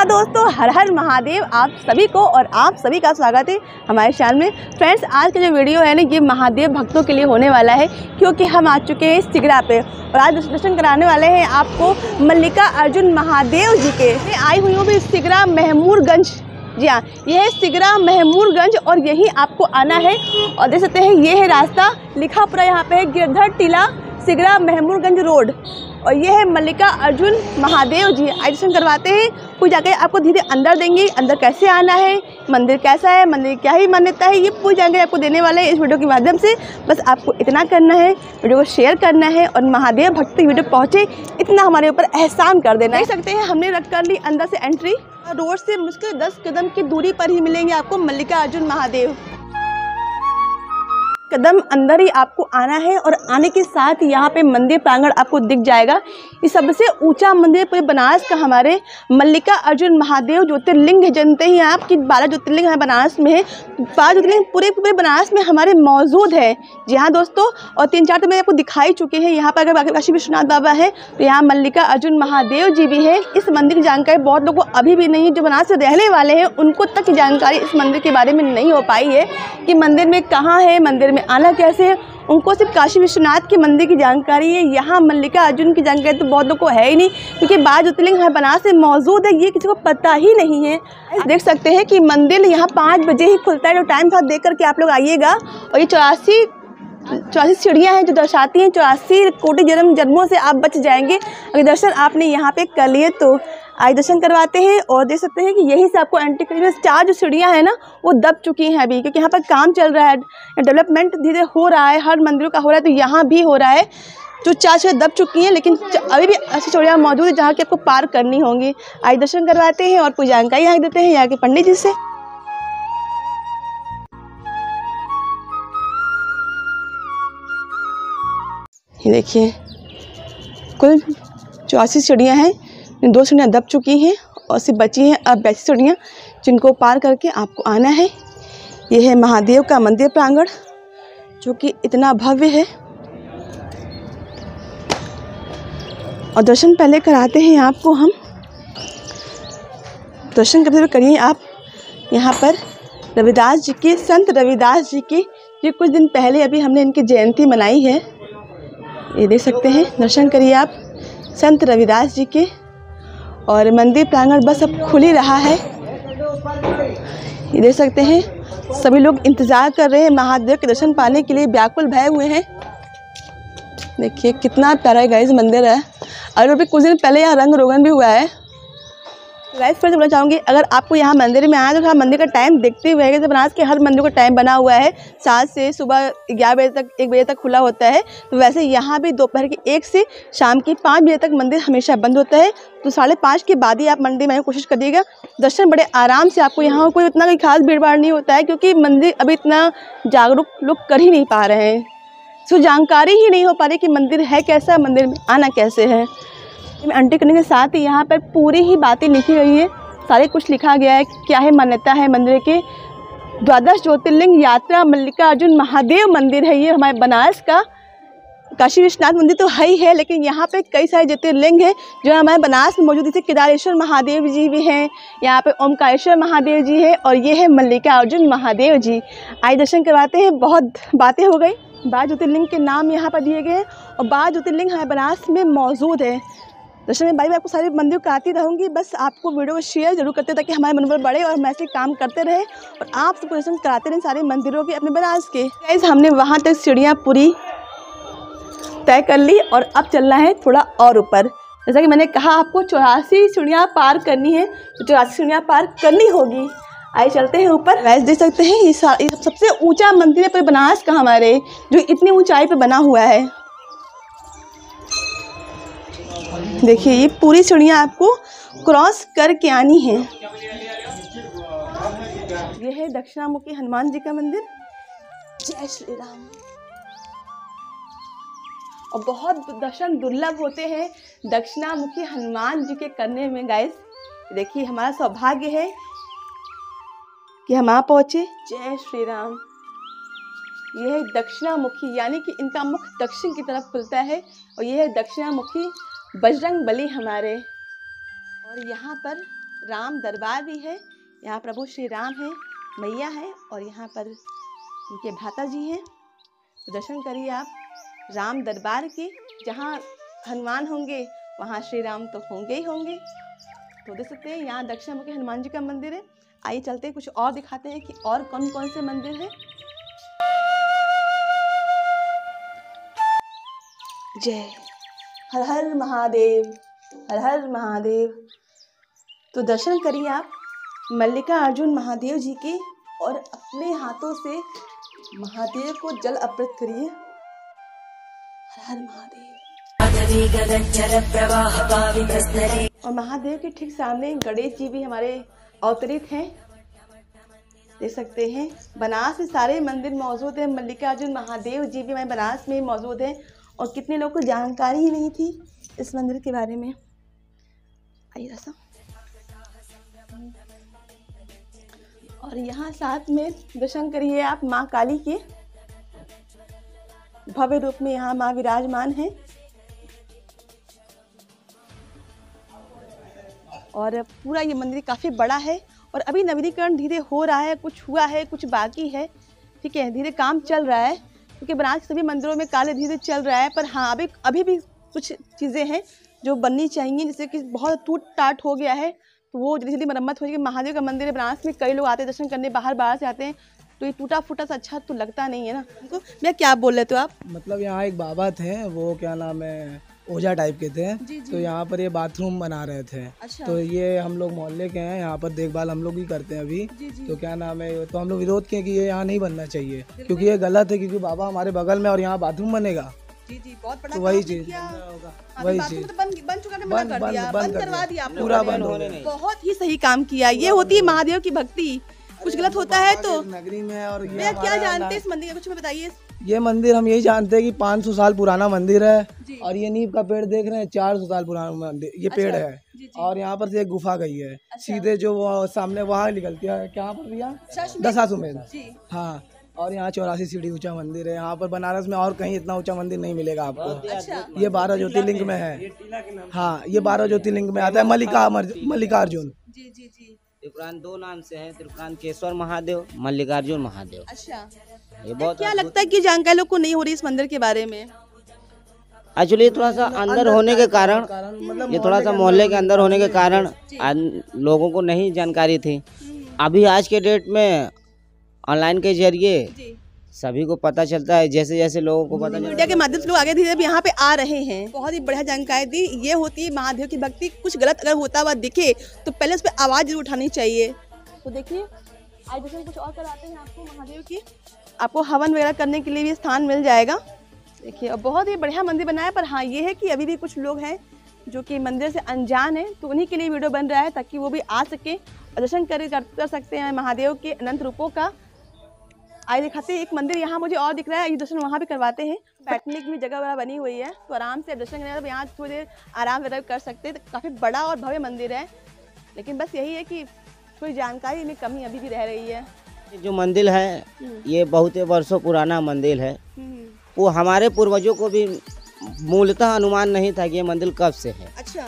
नमस्कार दोस्तों, हर हर महादेव। आप सभी को और आप सभी का स्वागत है हमारे चैनल में। फ्रेंड्स, आज का जो वीडियो है ना, ये महादेव भक्तों के लिए होने वाला है, क्योंकि हम आ चुके हैं सीगरा पे और आज दर्शन कराने वाले हैं आपको मल्लिकार्जुन महादेव जी के। मैं आई हुई हूँ भी सीगरा महमूरगंज। जी हाँ, यह है सीगरा महमूरगंज और यहीं आपको आना है। और देख सकते हैं ये है रास्ता, लिखा पूरा यहाँ पे है गिरधर टीला सीगरा महमूरगंज रोड। और ये है मल्लिकार्जुन महादेव जी। दर्शन करवाते हैं, पूजा जाके आपको धीरे अंदर देंगे। अंदर कैसे आना है, मंदिर कैसा है, मंदिर क्या ही मान्यता है, ये पूजा जाके आपको देने वाले हैं इस वीडियो के माध्यम से। बस आपको इतना करना है, वीडियो को शेयर करना है और महादेव भक्त की वीडियो पहुँचे इतना हमारे ऊपर एहसान कर देना। देख सकते हैं हमने रख कर ली अंदर से एंट्री। रोड से मुश्किल 10 कदम की दूरी पर ही मिलेंगे आपको मल्लिकार्जुन महादेव। कदम अंदर ही आपको आना है और आने के साथ यहाँ पे मंदिर प्रांगण आपको दिख जाएगा। ये सबसे ऊंचा मंदिर पूरे बनारस का हमारे मल्लिकार्जुन महादेव ज्योतिर्लिंग है। जानते ही आप कि 12 ज्योतिर्लिंग हमारे बनारस में है। 12 ज्योतिर्लिंग पूरे बनारस में हमारे मौजूद है। जी हाँ दोस्तों, और 3-4 तो मैंने आपको दिखाई चुके हैं। यहाँ पर अगर काशी विश्वनाथ बाबा है तो यहाँ मल्लिकार्जुन महादेव जी भी है। इस मंदिर की जानकारी बहुत लोगों को अभी भी नहीं है, जो बनारस से रहने वाले हैं उनको तक जानकारी इस मंदिर के बारे में नहीं हो पाई है कि मंदिर में कहाँ है, मंदिर आना कैसे है। उनको सिर्फ काशी विश्वनाथ के मंदिर की जानकारी है। यहाँ मल्लिकार्जुन की जानकारी तो बहुत लोगों को है ही नहीं, क्योंकि 12 ज्योतिर्लिंग यहाँ बनारस में मौजूद है, ये किसी को पता ही नहीं है। देख सकते हैं कि मंदिर यहाँ 5 बजे ही खुलता है, जो टाइम था देख करके आप लोग आइएगा। और ये 84 सीढ़ियाँ हैं जो दर्शाती हैं 84 कोटि जन्मों से आप बच जाएंगे अगर दर्शन आपने यहाँ पे कर लिए तो। आज दर्शन करवाते हैं और देख सकते हैं कि यहीं से आपको एंट्री करीब 4 जो सीढ़ियाँ हैं ना वो दब चुकी हैं अभी, क्योंकि यहाँ पर काम चल रहा है, डेवलपमेंट धीरे हो रहा है, हर मंदिरों का हो रहा है, तो यहाँ भी हो रहा है। जो 4 सीढ़ियाँ दब चुकी हैं लेकिन अभी भी ऐसी सीढ़ियाँ मौजूद है जहाँ की आपको पार करनी होंगी। आज दर्शन करवाते हैं और पूरी जानकारी यहाँ देते हैं यहाँ के पंडित जी से। देखिए कुल 84 सीढ़ियाँ हैं, 2 सीढ़ियाँ दब चुकी हैं और सिर्फ बची हैं अब 82 सीढ़ियाँ जिनको पार करके आपको आना है। यह है महादेव का मंदिर प्रांगण जो कि इतना भव्य है। और दर्शन पहले कराते हैं आपको हम। दर्शन करते हुए करिए आप यहाँ पर रविदास जी की, संत रविदास जी की, जो कुछ दिन पहले अभी हमने इनकी जयंती मनाई है। ये देख सकते हैं, दर्शन करिए आप संत रविदास जी के। और मंदिर प्रांगण बस अब खुल ही रहा है। ये देख सकते हैं सभी लोग इंतज़ार कर रहे हैं महादेव के दर्शन पाने के लिए, व्याकुल भय हुए हैं। देखिए कितना प्यारा गाइस मंदिर है। और अभी कुछ दिन पहले यहाँ रंग रोगन भी हुआ है। गाइस फिर से बोलना चाहूँगी, अगर आपको यहाँ मंदिर में आया तो थोड़ा मंदिर का टाइम देखते हुए, जैसे बनारस के हर मंदिर का टाइम बना हुआ है 7 से सुबह 11 बजे तक, 1 बजे तक खुला होता है, तो वैसे यहाँ भी दोपहर के 1 से शाम के 5 बजे तक मंदिर हमेशा बंद होता है। तो 5:30 के बाद ही आप मंदिर में कोशिश करिएगा। दर्शन बड़े आराम से आपको यहाँ कोई इतना कोई खास भीड़ भाड़ नहीं होता है, क्योंकि मंदिर अभी इतना जागरूक लोग कर ही नहीं पा रहे हैं, तो जानकारी ही नहीं हो पा रही कि मंदिर है कैसा, मंदिर में आना कैसे है। एंट्री करने के साथ ही यहाँ पर पूरी ही बातें लिखी गई है, सारे कुछ लिखा गया है क्या है मान्यता है मंदिर के। 12 ज्योतिर्लिंग यात्रा मल्लिकार्जुन महादेव मंदिर है ये हमारे बनारस का। काशी विश्वनाथ मंदिर तो है ही है, लेकिन यहाँ पे कई सारे ज्योतिर्लिंग हैं जो हमारे बनारस में मौजूद है। जैसे केदारेश्वर महादेव जी भी हैं, यहाँ पे ओंकारेश्वर महादेव जी है और ये है मल्लिकार्जुन महादेव जी। आइए दर्शन करवाते हैं। बहुत बातें हो गई। 12 ज्योतिर्लिंग के नाम यहाँ पर दिए गए हैं और 12 ज्योतिर्लिंग हमारे बनारस में मौजूद है। दर्शन में भाई आपको सारे मंदिर कराती रहूँगी, बस आपको वीडियो को शेयर जरूर करते ताकि हमारे मनोबल बढ़े और हम ऐसे काम करते रहे और आप सबको दर्शन कराते रहें सारे मंदिरों के अपने बनारस के। गाइस हमने वहाँ तक सीढ़ियाँ पूरी तय कर ली और अब चलना है थोड़ा और ऊपर। जैसा कि मैंने कहा आपको 84 सीढ़ियाँ पार करनी है, तो 84 सीढ़ियाँ पार करनी होगी। आइए चलते हैं ऊपर। गाइस देख सकते हैं ये सबसे ऊँचा मंदिर है पूरे बनारस का हमारे, जो इतनी ऊँचाई पर बना हुआ है। देखिए ये पूरी सीढ़ियाँ आपको क्रॉस करके आनी है। यह है दक्षिणामुखी हनुमान जी का मंदिर। जय श्री राम। और बहुत दर्शन दुर्लभ होते हैं दक्षिणामुखी हनुमान जी के करने में। गाइस देखिए हमारा सौभाग्य है कि हम आ पहुँचे। जय श्री राम। यह है दक्षिणामुखी, यानी कि इनका मुख दक्षिण की तरफ खुलता है। और यह है दक्षिणामुखी बजरंग बली हमारे। और यहाँ पर राम दरबार भी है, यहाँ प्रभु श्री राम है, मैया है और यहाँ पर उनके भाता जी हैं। दर्शन करिए आप राम दरबार के, जहाँ हनुमान होंगे वहाँ श्री राम तो होंगे ही होंगे। तो देख सकते हैं यहाँ दक्षिणामुखी हनुमान जी का मंदिर है। आइए चलते हैं कुछ और दिखाते हैं कि और कौन कौन से मंदिर हैं। जय हर हर महादेव, हर हर महादेव। तो दर्शन करिए आप मल्लिकार्जुन महादेव जी के और अपने हाथों से महादेव को जल अर्पित करिए। हर हर महादेव। और महादेव के ठीक सामने गणेश जी भी हमारे अवतरित हैं, देख सकते हैं। बनारस में सारे मंदिर मौजूद हैं, मल्लिकार्जुन महादेव जी भी हमारे बनारस में मौजूद हैं और कितने लोगों को जानकारी ही नहीं थी इस मंदिर के बारे में। आइए रसा। और यहाँ साथ में दर्शन करिए आप माँ काली के, भव्य रूप में यहाँ माँ विराजमान है। और पूरा ये मंदिर काफ़ी बड़ा है और अभी नवीनीकरण धीरे हो रहा है, कुछ हुआ है, कुछ बाकी है, ठीक है, धीरे काम चल रहा है क्योंकि बनारस के सभी मंदिरों में कार्य धीरे चल रहा है। पर हाँ, अभी भी कुछ चीज़ें हैं जो बननी चाहिए, जैसे कि बहुत टूट टाट हो गया है तो वो जल्दी जल्दी मरम्मत हो जाएगी। महादेव का मंदिर है, बनारस में कई लोग आते हैं दर्शन करने, बाहर बाहर से आते हैं, तो ये टूटा फूटा सा अच्छा तो लगता नहीं है ना उनको। भैया क्या बोल रहे थे आप? मतलब यहाँ एक बाबा थे, वो क्या नाम है, ओझा टाइप के थे, तो यहाँ पर ये बाथरूम बना रहे थे। अच्छा। तो ये हम लोग मोहल्ले के हैं, यहाँ पर देखभाल हम लोग ही करते हैं अभी। तो क्या नाम है, तो हम लोग विरोध किए कि ये यहाँ नहीं बनना चाहिए क्योंकि ये गलत है, क्योंकि बाबा हमारे बगल में और यहाँ बाथरूम बनेगा। जी, बहुत बड़ा, तो वही चीज बन चुका है, बंद करवा दिया, पूरा बंद होने नहीं। बहुत ही सही काम किया, ये होती है महादेव की भक्ति। कुछ गलत होता है तो नगरी में। और ये क्या जानते हैं इस मंदिर का, कुछ बताइए। ये मंदिर हम यही जानते हैं कि 500 साल पुराना मंदिर है और ये नीम का पेड़ देख रहे हैं 400 साल पुराना मंदिर ये पेड़ है। और यहाँ पर से एक गुफा गई है सीधे, जो सामने वहाँ निकलती है, क्या बोल रही है, दशाश्वमेध। हाँ, और यहाँ 84 सीढ़ी ऊंचा मंदिर है। यहाँ पर बनारस में और कहीं इतना ऊंचा मंदिर नहीं मिलेगा आपको। अच्छा। ये 12 ज्योतिर्लिंग में है। हाँ, ये 12 ज्योतिर्लिंग में आता है। मल्लिकार्जुन त्रिपुरान दो नाम से है, त्रिपुरानकेश्वर महादेव, मल्लिकार्जुन महादेव। अच्छा, ये बहुत क्या लगता है कि जानकारी लोग को नहीं हो रही इस मंदिर के बारे में? एक्चुअली थोड़ा सा अंदर होने के कारण, ये थोड़ा सा मोहल्ले के अंदर होने के कारण लोगों को नहीं जानकारी थी। अभी आज के डेट में ऑनलाइन के जरिए सभी को पता चलता है, जैसे जैसे लोगों को पता, मीडिया के माध्यम से लोग आगे धीरे धीरे यहाँ पे आ रहे हैं। बहुत ही बढ़िया जानकारी दी, ये होती है महादेव की भक्ति। कुछ गलत अगर होता हुआ दिखे तो पहले उस पर आवाज जरूर उठानी चाहिए। तो देखिए आज जैसे कुछ और कराते हैं आपको महादेव की, आपको हवन वगैरह करने के लिए भी स्थान मिल जाएगा। देखिए, और बहुत ही बढ़िया मंदिर बना है। पर हाँ, ये है कि अभी भी कुछ लोग हैं जो कि मंदिर से अनजान है, तो उन्हीं के लिए वीडियो बन रहा है ताकि वो भी आ सके और दर्शन कर सकते हैं महादेव के अनंत रूपों का। आइए दिखाते हैं एक मंदिर यहाँ मुझे और दिख रहा है, ये दर्शन वहाँ भी करवाते हैं। बैठने की भी जगह वगैरह बनी हुई है, तो आराम से दर्शन करने, यहाँ थोड़ी देर आराम वगैरह कर सकते हैं। तो काफ़ी बड़ा और भव्य मंदिर है, लेकिन बस यही है कि थोड़ी जानकारी में कमी अभी भी रह रही है। जो मंदिर है ये बहुत ही वर्षों पुराना मंदिर है, वो हमारे पूर्वजों को भी मूलतः अनुमान नहीं था कि ये मंदिर कब से है। अच्छा।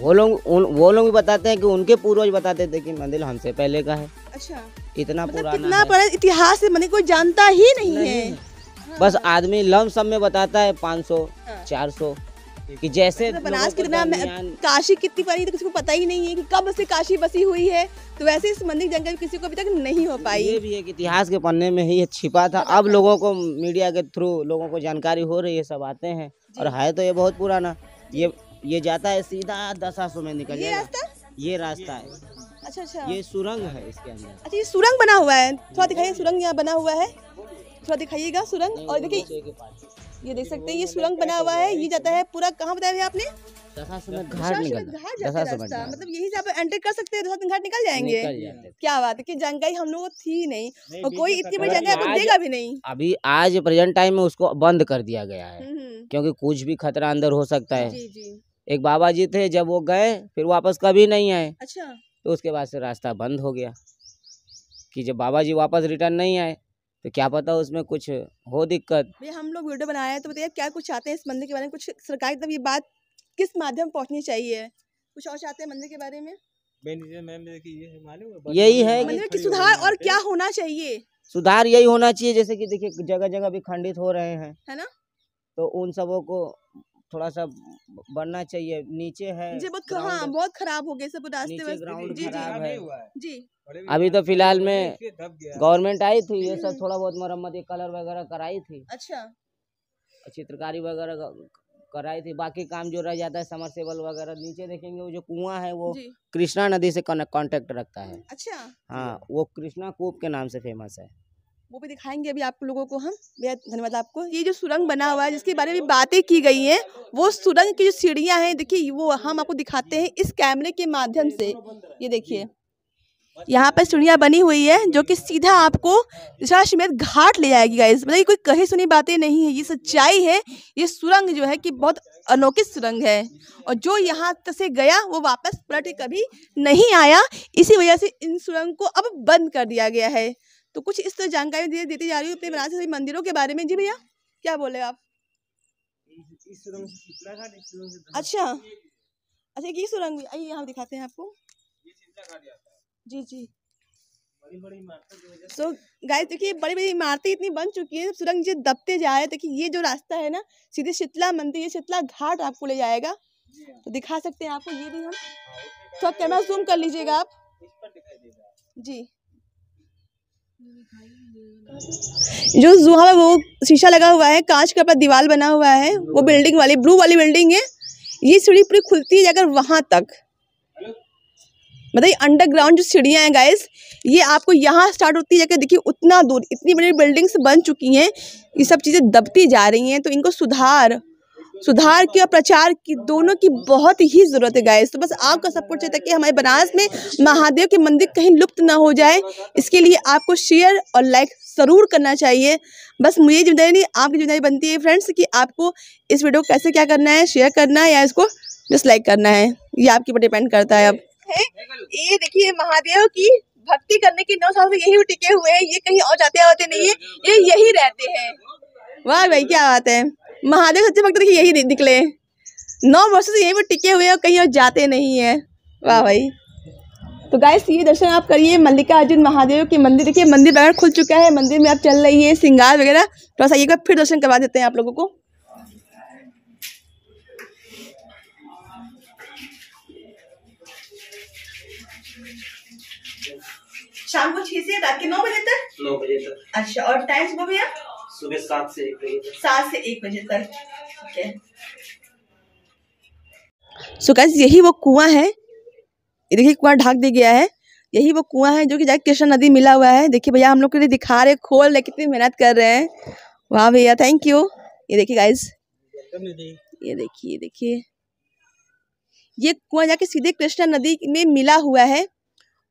वो लोग भी बताते हैं कि उनके पूर्वज बताते थे कि मंदिर हमसे पहले का है। अच्छा। इतना पुराना, कितना बड़ा इतिहास है, मैंने कोई जानता ही नहीं है। हाँ, बस आदमी लम्ब सब में बताता है 500, हाँ, 400 कि जैसे बनारस कितना, काशी कितनी बनी तो किसी को पता ही नहीं है कि कब से काशी बसी हुई है। तो वैसे इस मंदिर की जानकारी किसी को अभी तक नहीं हो पाई। ये भी एक इतिहास के पन्ने में ही छिपा था, अब लोगों को मीडिया के थ्रू लोगों को जानकारी हो रही है, सब आते हैं। और है तो ये बहुत पुराना, ये जाता है सीधा दशाश्वमेध निकल जाएगा, ये रास्ता है। अच्छा अच्छा, ये सुरंग है इसके अंदर। अच्छा, ये सुरंग बना हुआ है, थोड़ा दिखाइए, सुरंग यहाँ बना हुआ है, थोड़ा दिखाइएगा सुरंग। और देखिए ये देख सकते हैं, ये सुरंग बना हुआ है, ये जाता है पूरा, कहाँ बताया आपने, मतलब यही से आप एंटर कर सकते हैं, दशाश्वमेध घाट निकल जाएंगे। क्या बात है कि जानकारी हम लोगों को थी नहीं और कोई इतनी बड़ी जानकारी आपको देगा भी नहीं। अभी आज प्रेजेंट टाइम में उसको बंद कर दिया गया है क्योंकि कुछ भी खतरा अंदर हो सकता है। एक बाबा जी थे, जब वो गए फिर वापस कभी नहीं आए। अच्छा। तो उसके बाद से रास्ता बंद हो गया कि जब बाबा जी वापस रिटर्न नहीं आए तो क्या पता उसमें कुछ हो दिक्कत। भैया हम लोग वीडियो बना रहे हैं, तो बताइए क्या कुछ चाहते हैं इस मंदिर के बारे में, कुछ सरकार तक ये बात किस माध्यम पहुंचनी चाहिए, कुछ और चाहते हैं मंदिर के बारे में? यही है मंदिर की सुधार और क्या होना चाहिए, सुधार यही होना चाहिए जैसे कि देखिए जगह जगह भी खंडित हो रहे हैं, है ना, तो उन सबों को थोड़ा सा बनना चाहिए। नीचे है जी बहुत खराब हो गए सब रास्ते, ग्राउंड खराब है जी। अभी तो फिलहाल में गवर्नमेंट आई थी, ये सब थोड़ा बहुत मरम्मत कलर वगैरह कराई थी, अच्छा चित्रकारी वगैरह कराई थी। बाकी काम जो रह जाता है समरसेबल वगैरह, नीचे देखेंगे वो जो कुआं है वो कृष्णा नदी से कांटेक्ट रखता है, अच्छा हाँ, वो कृष्णा कुप के नाम से फेमस है, वो भी दिखाएंगे अभी आप लोगों को हम। बेहद धन्यवाद आपको। ये जो सुरंग बना हुआ है जिसके बारे में बातें की गई हैं, वो सुरंग की जो सीढ़ियां हैं देखिए वो हम आपको दिखाते हैं इस कैमरे के माध्यम से। ये देखिए यहाँ पर सीढ़ियाँ बनी हुई है जो कि सीधा आपको दशाश्वमेध घाट ले जाएगी गाइस, मतलब कोई कही सुनी बातें नहीं है, ये सच्चाई है। ये सुरंग जो है कि बहुत अनोखी सुरंग है और जो यहाँ से गया वो वापस पलट कभी नहीं आया, इसी वजह से इन सुरंग को अब बंद कर दिया गया है। तो कुछ इस तरह तो जानकारी देती जा रही है अपने बनारस मंदिरों के बारे में। जी भैया क्या बोले आप? इस सुरंग से शीतला घाट, इस सुरंग से अच्छा ये सुरंग आइए यहाँ दिखाते हैं आपको, ये शीतला घाट जाता है जी जी। बड़ी-बड़ी इमारतें सो गाइस देखिए बड़ी-बड़ी इमारतें इतनी बन चुकी है, सुरंग जी दबते जा रहे हैं। देखिए ये जो रास्ता है ना सीधे शीतला मंदिर, ये शीतला घाट आपको ले जाएगा, तो दिखा सकते हैं आपको। ये भी हम थोड़ा कैमरा जूम कर लीजिएगा आप जी। जो जुहा है वो शीशा लगा हुआ है, कांच का ऊपर दीवार बना हुआ है, वो बिल्डिंग वाली ब्लू वाली बिल्डिंग है। ये सीढ़ी पूरी खुलती है जाकर वहां तक, मतलब अंडरग्राउंड जो सीढ़ियां हैं गाइस ये आपको यहाँ स्टार्ट होती है जाकर देखिए उतना दूर। इतनी बड़ी बिल्डिंग्स बन चुकी हैं, ये सब चीजें दबती जा रही हैं, तो इनको सुधार की और प्रचार की दोनों की बहुत ही जरूरत है गाइस। तो बस आपका सपोर्ट चाहिए ताकि हमारे बनारस में महादेव के मंदिर कहीं लुप्त ना हो जाए। इसके लिए आपको शेयर और लाइक जरूर करना चाहिए। बस मुझे जिम्मेदारी नहीं, आपकी जिम्मेदारी बनती है फ्रेंड्स कि आपको इस वीडियो को कैसे क्या करना है, शेयर करना है या इसको डिसलाइक करना है, ये आपके ऊपर डिपेंड करता है। अब ये देखिए महादेव की भक्ति करने के 9 साल से यही टिके हुए हैं, ये कहीं और जाते होते नहीं है, ये यही रहते हैं। वाह भाई क्या बात है, महादेव सच्चे भक्त देखिए यही निकले, 9 वर्षों से यहीं पर टिके हुए हैं और कहीं और जाते नहीं है। वाह भाई। तो गाइस ये दर्शन आप करिए मल्लिकार्जुन महादेव के मंदिर। देखिए मंदिर वगैरह खुल चुका है, मंदिर में आप चल रही है श्रृंगार वगैरह, थोड़ा सा एक बार फिर दर्शन करवा देते हैं आप लोगों को। शाम को 6 से रात के 9 बजे तक 9 बजे तक, अच्छा। और टाइम सुबह भैया? सुबह 7 से 1 बजे तक, ओके। सो गाइस यही वो कुआं है, ये देखिए कुआं ढाक दिया गया है, यही वो कुआं है जो कि जाकर कृष्णा नदी मिला हुआ है। देखिए भैया हम लोग के लिए दिखा रहे, खोल रहे, कितनी मेहनत कर रहे हैं। वाह भैया थैंक यू। ये देखिए गाइस, ये देखिए ये कुआं जाके सीधे कृष्णा नदी में मिला हुआ है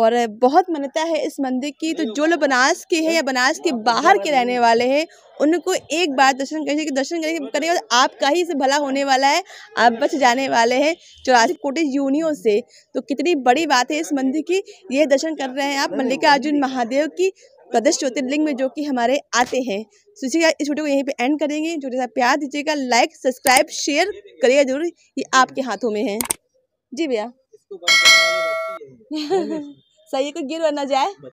और बहुत मान्यता है इस मंदिर की। तो जो लोग बनारस के हैं या बनारस के बाहर के रहने वाले हैं उनको एक बार दर्शन करने के बाद आपका ही से भला होने वाला है, आप बच जाने वाले हैं 84 कोटि योनियों से। तो कितनी बड़ी बात है इस मंदिर की। ये दर्शन कर रहे हैं आप मल्लिकार्जुन महादेव की प्रदेश ज्योतिर्लिंग में जो कि हमारे आते हैं। तो इसी इस वीडियो को यहीं पे एंड करेंगे। जो जैसा प्यार दीजिएगा, लाइक सब्सक्राइब शेयर करिएगा जरूर, ये आपके हाथों में है जी भैया। सही है, कोई गिर ना जाए।